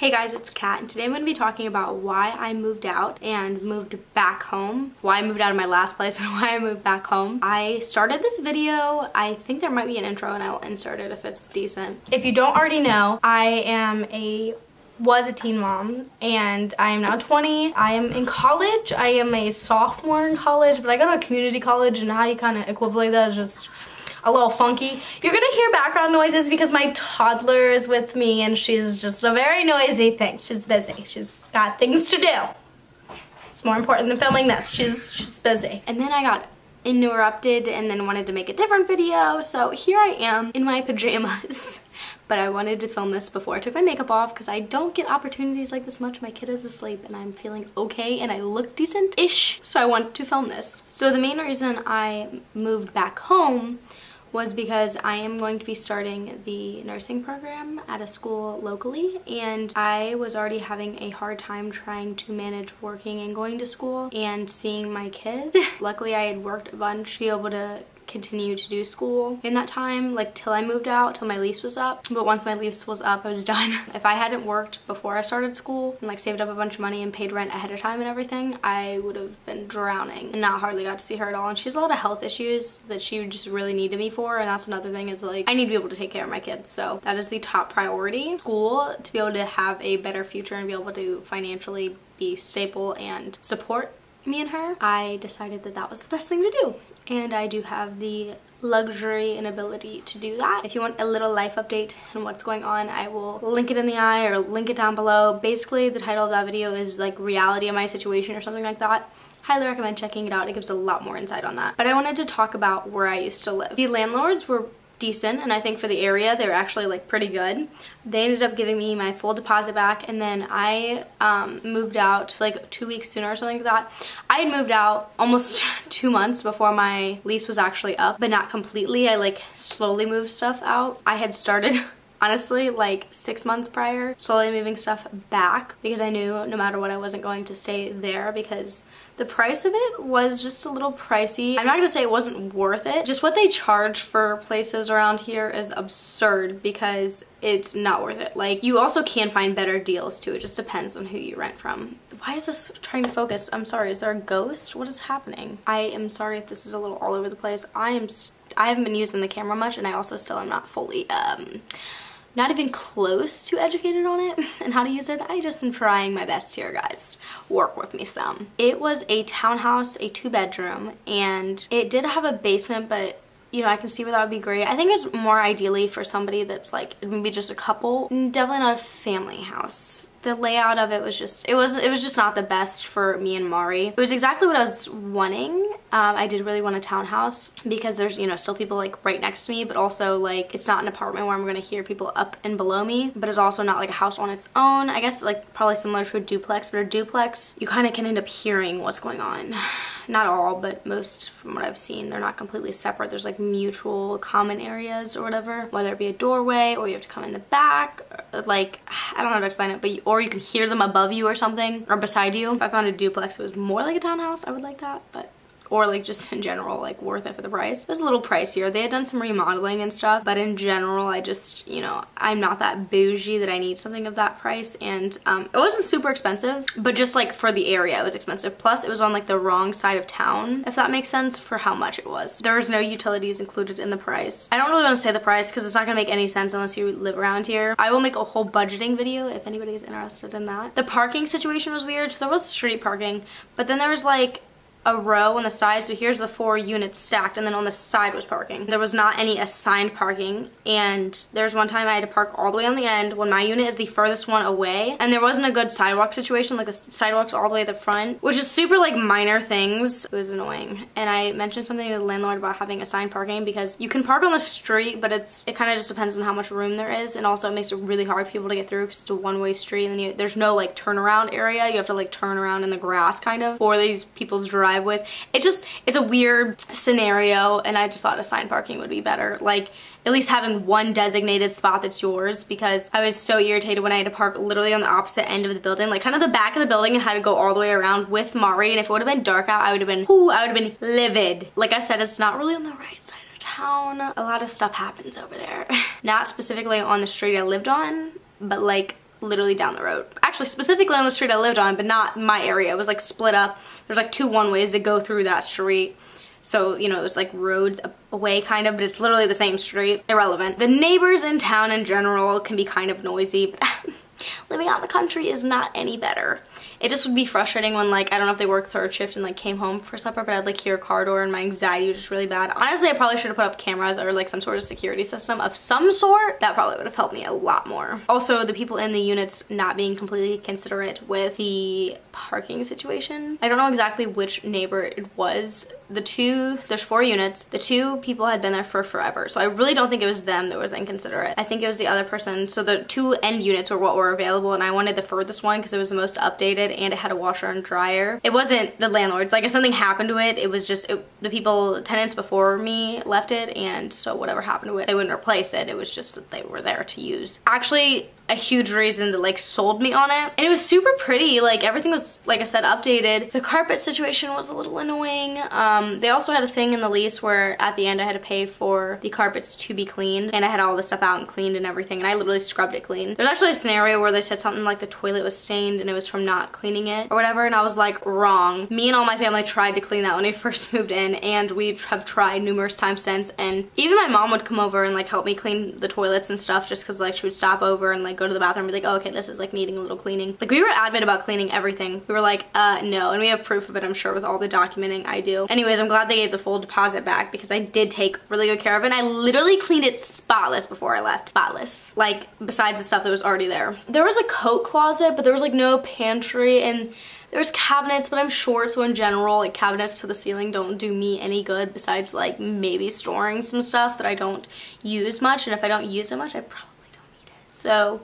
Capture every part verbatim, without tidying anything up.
Hey guys, it's Kat, and today I'm going to be talking about why I moved out and moved back home. Why I moved out of my last place and why I moved back home. I started this video. I think there might be an intro and I will insert it if it's decent. If you don't already know, I am a... was a teen mom, and I am now twenty. I am in college. I am a sophomore in college, but I go to a community college, and how you kind of equivalent that is just... a little funky. You're gonna hear background noises because my toddler is with me and she's just a very noisy thing. She's busy. She's got things to do. It's more important than filming this. She's, she's busy. And then I got interrupted and then wanted to make a different video. So here I am in my pajamas. But I wanted to film this before I took my makeup off because I don't get opportunities like this much. My kid is asleep and I'm feeling okay and I look decent-ish. So I wanted to film this. So the main reason I moved back home was because I am going to be starting the nursing program at a school locally, and I was already having a hard time trying to manage working and going to school and seeing my kid. Luckily, I had worked a bunch to be able to continue to do school in that time, like till I moved out, till my lease was up. But once my lease was up, I was done. If I hadn't worked before I started school and like saved up a bunch of money and paid rent ahead of time and everything, I would have been drowning and not hardly got to see her at all. And she has a lot of health issues that she just really needed me for, and that's another thing is like I need to be able to take care of my kids, so that is the top priority. School, to be able to have a better future and be able to financially be stable and support me and her, I decided that that was the best thing to do. And I do have the luxury and ability to do that. If you want a little life update and what's going on, I will link it in the eye or link it down below. Basically, the title of that video is like reality of my situation or something like that. Highly recommend checking it out. It gives a lot more insight on that. But I wanted to talk about where I used to live. The landlords were decent, and I think for the area they were actually like pretty good. They ended up giving me my full deposit back, and then I um, moved out like two weeks sooner or something like that. I had moved out almost two months before my lease was actually up, but not completely. I like slowly moved stuff out. I had started honestly like six months prior slowly moving stuff back because I knew no matter what I wasn't going to stay there because the price of it was just a little pricey. I'm not gonna say it wasn't worth it. Just what they charge for places around here is absurd because it's not worth it. Like, you also can find better deals too. It just depends on who you rent from. Why is this trying to focus? I'm sorry, is there a ghost? What is happening? I am sorry if this is a little all over the place. I am st- I haven't been using the camera much, and I also still am not fully um not even close to educated on it and how to use it. I just am trying my best here, guys. Work with me some. It was a townhouse, a two bedroom, and it did have a basement, but you know, I can see where that would be great. I think it's more ideally for somebody that's like maybe just a couple, definitely not a family house. The layout of it was just, it was, it was just not the best for me and Mari. It was exactly what I was wanting. Um, I did really want a townhouse because there's, you know, still people like right next to me, but also like it's not an apartment where I'm going to hear people up and below me, but it's also not like a house on its own. I guess like probably similar to a duplex, but a duplex, you kind of can end up hearing what's going on. Not all, but most from what I've seen, they're not completely separate. There's like mutual common areas or whatever, whether it be a doorway or you have to come in the back, or, like, I don't know how to explain it, but you, or you can hear them above you or something, or beside you. If I found a duplex, it was more like a townhouse, I would like that, but, or like just in general, like worth it for the price. It was a little pricier. They had done some remodeling and stuff, but in general, I just, you know, I'm not that bougie that I need something of that price, and um, it wasn't super expensive, but just like for the area, it was expensive. Plus, it was on like the wrong side of town, if that makes sense, for how much it was. There was no utilities included in the price. I don't really want to say the price because it's not gonna make any sense unless you live around here. I will make a whole budgeting video if anybody's interested in that. The parking situation was weird, so there was street parking, but then there was like a row on the side, so here's the four units stacked, and then on the side was parking. There was not any assigned parking, and there's one time I had to park all the way on the end when my unit is the furthest one away, and there wasn't a good sidewalk situation, like the sidewalk's all the way at the front, which is super like minor things. It was annoying. And I mentioned something to the landlord about having assigned parking because you can park on the street, but it's it kind of just depends on how much room there is, and also it makes it really hard for people to get through because it's a one-way street, and then you, there's no like turnaround area. You have to like turn around in the grass kind of, or these people's drive driveways. It's just, it's a weird scenario, and I just thought assigned parking would be better. Like, at least having one designated spot that's yours, because I was so irritated when I had to park literally on the opposite end of the building, like kind of the back of the building, and had to go all the way around with Mari, and if it would have been dark out, I would have been, ooh, I would have been livid. Like I said, it's not really on the right side of town. A lot of stuff happens over there. Not specifically on the street I lived on, but like literally down the road. Actually, specifically on the street I lived on, but not my area. It was like split up. There's like two one-ways that go through that street. So, you know, it was like roads away kind of, but it's literally the same street. Irrelevant. The neighbors in town in general can be kind of noisy, but living out in the country is not any better. It just would be frustrating when, like, I don't know if they worked third shift and like came home for supper, but I'd like hear a car door and my anxiety was just really bad. Honestly, I probably should have put up cameras or like some sort of security system of some sort. That probably would have helped me a lot more. Also, the people in the units not being completely considerate with the parking situation. I don't know exactly which neighbor it was. The two, there's four units. The two people had been there for forever. So I really don't think it was them that was inconsiderate. I think it was the other person. So the two end units were what were available, and I wanted the furthest one because it was the most updated and it had a washer and dryer. It wasn't the landlord's. Like, if something happened to it, it was just it, the people, tenants before me left it, and so whatever happened to it, they wouldn't replace it. It was just that they were there to use. Actually, a huge reason that like sold me on it. And it was super pretty. Like, everything was, like I said, updated. The carpet situation was a little annoying. Um, they also had a thing in the lease where at the end I had to pay for the carpets to be cleaned, and I had all the stuff out and cleaned and everything, and I literally scrubbed it clean. There's actually a scenario where they said something like the toilet was stained and it was from not cleaning it or whatever, and I was like, wrong. Me and all my family tried to clean that when we first moved in, and we have tried numerous times since, and even my mom would come over and like help me clean the toilets and stuff just because like she would stop over and like go to the bathroom and be like, oh, okay, this is like needing a little cleaning. Like, we were adamant about cleaning everything. We were like, uh, no, and we have proof of it, I'm sure, with all the documenting I do. Anyways, I'm glad they gave the full deposit back because I did take really good care of it, and I literally cleaned it spotless before I left. Spotless. Like, besides the stuff that was already there. There was a coat closet, but there was like no pantry, and there's cabinets, but I'm short, so in general, like, cabinets to the ceiling don't do me any good besides like maybe storing some stuff that I don't use much, and if I don't use it much, I probably So,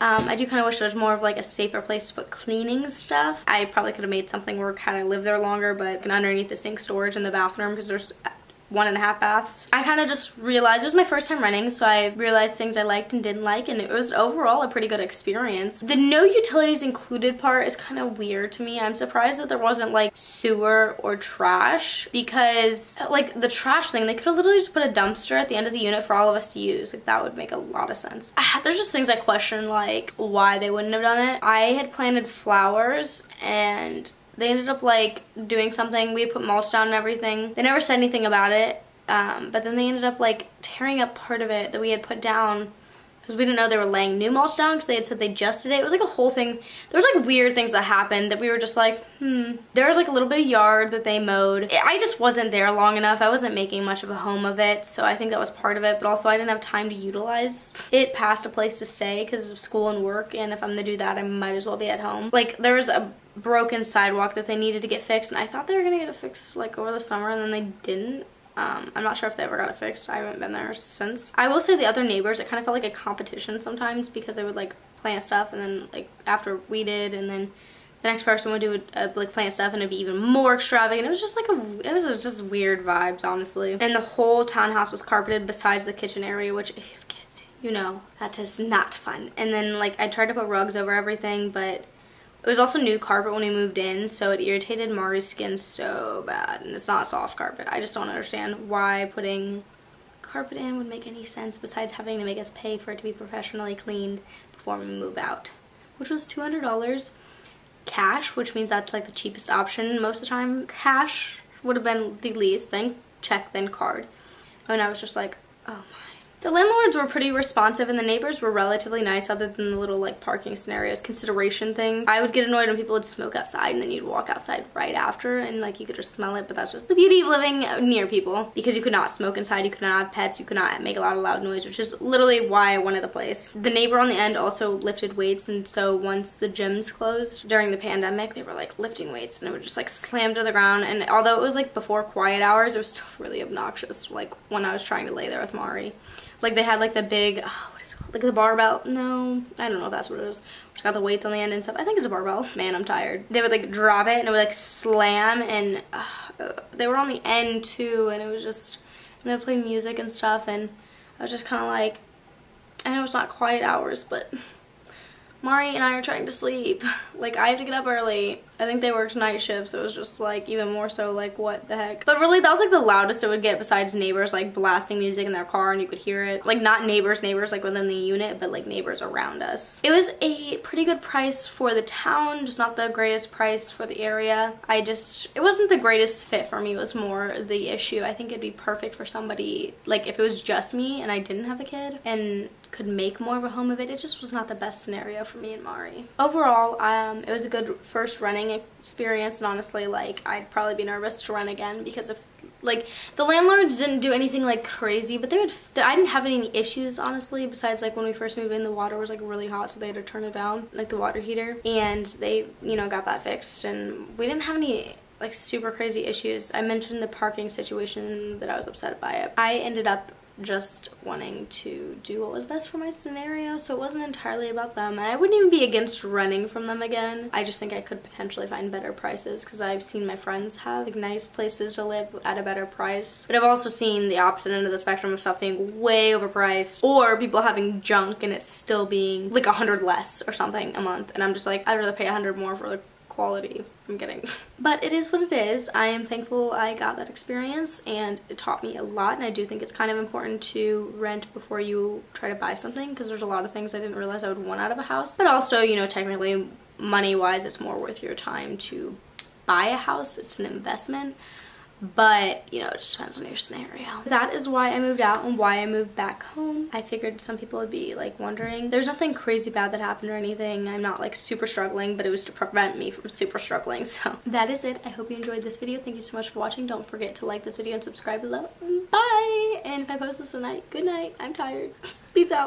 um, I do kind of wish there was more of like a safer place to put cleaning stuff. I probably could have made something work had I lived there longer, but underneath the sink storage in the bathroom, because there's one and a half baths. I kind of just realized, it was my first time renting, so I realized things I liked and didn't like, and it was overall a pretty good experience. The no utilities included part is kind of weird to me. I'm surprised that there wasn't like sewer or trash, because like the trash thing, they could have literally just put a dumpster at the end of the unit for all of us to use. Like, that would make a lot of sense. There's just things I question, like why they wouldn't have done it. I had planted flowers, and they ended up like doing something. We had put mulch down and everything. They never said anything about it, um, but then they ended up like tearing up part of it that we had put down because we didn't know they were laying new mulch down because they had said they just did it. It was like a whole thing. There was like weird things that happened that we were just like, hmm. There was like a little bit of yard that they mowed. I just wasn't there long enough. I wasn't making much of a home of it, so I think that was part of it, but also I didn't have time to utilize it past a place to stay because of school and work, and if I'm gonna do that, I might as well be at home. Like, there was a broken sidewalk that they needed to get fixed, and I thought they were gonna get it fixed like over the summer, and then they didn't. Um, I'm not sure if they ever got it fixed. I haven't been there since. I will say the other neighbors, it kind of felt like a competition sometimes because they would like plant stuff, and then like after we did, and then the next person would do a, a, like plant stuff, and it'd be even more extravagant. It was just like a, it was a, just weird vibes, honestly. And the whole townhouse was carpeted besides the kitchen area, which if you have kids, you know, that is not fun. And then like I tried to put rugs over everything, but it was also new carpet when we moved in, so it irritated Mari's skin so bad, and it's not soft carpet. I just don't understand why putting carpet in would make any sense besides having to make us pay for it to be professionally cleaned before we move out, which was two hundred dollars cash, which means that's like the cheapest option most of the time. Cash would have been the least, then check, then card, and I was just like, oh my. The landlords were pretty responsive, and the neighbors were relatively nice other than the little like parking scenarios, consideration things. I would get annoyed when people would smoke outside and then you'd walk outside right after, and like you could just smell it, but that's just the beauty of living near people because you could not smoke inside, you could not have pets, you could not make a lot of loud noise, which is literally why I wanted the place. The neighbor on the end also lifted weights, and so once the gyms closed during the pandemic, they were like lifting weights, and it would just like slam to the ground, and although it was like before quiet hours, it was still really obnoxious, like when I was trying to lay there with Mari. Like, they had like the big, oh, what is it called? Like the barbell? No, I don't know if that's what it is. It's got the weights on the end and stuff. I think it's a barbell. Man, I'm tired. They would like drop it and it would like slam, and uh, they were on the end too, and it was just, and they would play music and stuff, and I was just kind of like, I know it's not quiet hours, but Mari and I are trying to sleep. Like, I have to get up early. I think they worked night shifts, so it was just like even more so like what the heck. But really that was like the loudest it would get, besides neighbors like blasting music in their car and you could hear it. Like not neighbors neighbors like within the unit, but like neighbors around us. It was a pretty good price for the town, just not the greatest price for the area. I just, it wasn't the greatest fit for me, was more the issue. I think it'd be perfect for somebody, like if it was just me and I didn't have a kid and could make more of a home of it. It just was not the best scenario for me and Mari. Overall, um, it was a good first running experience, and honestly, like, I'd probably be nervous to run again because if, like, the landlords didn't do anything, like, crazy, but they would, they, I didn't have any issues, honestly, besides, like, when we first moved in, the water was, like, really hot, so they had to turn it down, like, the water heater, and they, you know, got that fixed, and we didn't have any, like, super crazy issues. I mentioned the parking situation, that I was upset by it. I ended up just wanting to do what was best for my scenario, so it wasn't entirely about them, and I wouldn't even be against running from them again. I just think I could potentially find better prices, because I've seen my friends have like nice places to live at a better price, but I've also seen the opposite end of the spectrum of stuff being way overpriced, or people having junk and it's still being like a hundred less or something a month, and I'm just like, I'd rather pay a hundred more for the quality I'm getting. But it is what it is. I am thankful I got that experience, and it taught me a lot, and I do think it's kind of important to rent before you try to buy something, because there's a lot of things I didn't realize I would want out of a house. But also, you know, technically money-wise, it's more worth your time to buy a house. It's an investment. But, you know, it just depends on your scenario. That is why I moved out and why I moved back home. I figured some people would be, like, wondering. There's nothing crazy bad that happened or anything. I'm not, like, super struggling, but it was to prevent me from super struggling, so. That is it. I hope you enjoyed this video. Thank you so much for watching. Don't forget to like this video and subscribe below. Bye! And if I post this tonight, good night. I'm tired. Peace out.